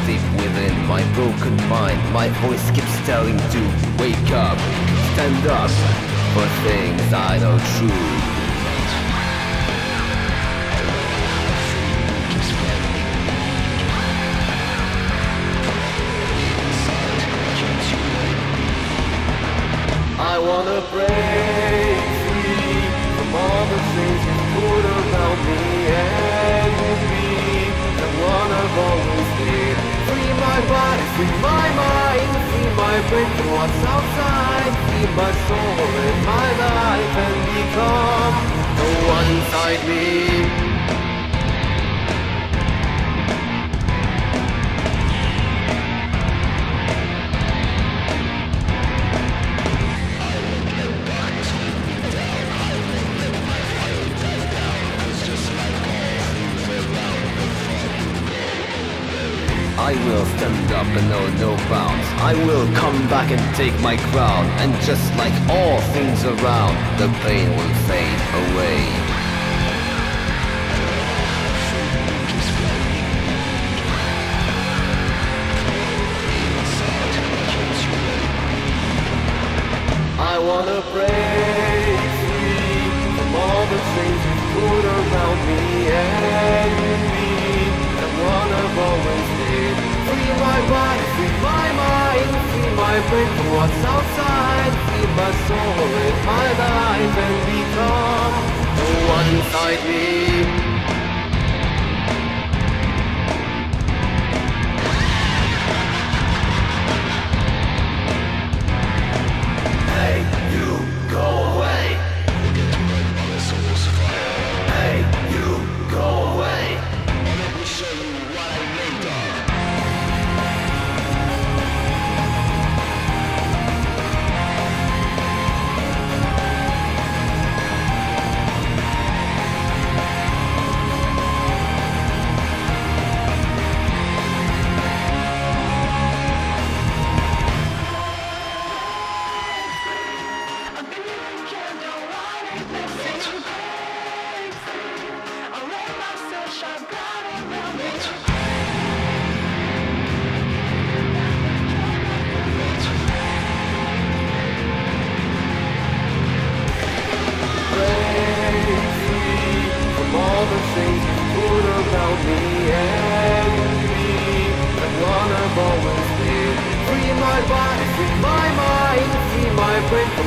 captive within my broken mind. My voice keeps telling to wake up, stand up for things I know true. I wanna break free from all the things you put around me and with me. I wanna always live. Free my body, free my mind, free my brain to what's outside. Free my soul and my life and become the one inside me. I will stand up and know no bounds. I will come back and take my crown. And just like all things around, the pain will fade away. I wanna break free from all the things you put around me and with me. I wanna always live. Free my body, free my mind, free my brain from what's outside. Free my soul and my life and become the one inside me.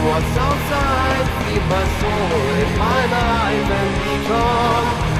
What's outside, free my soul in my life and become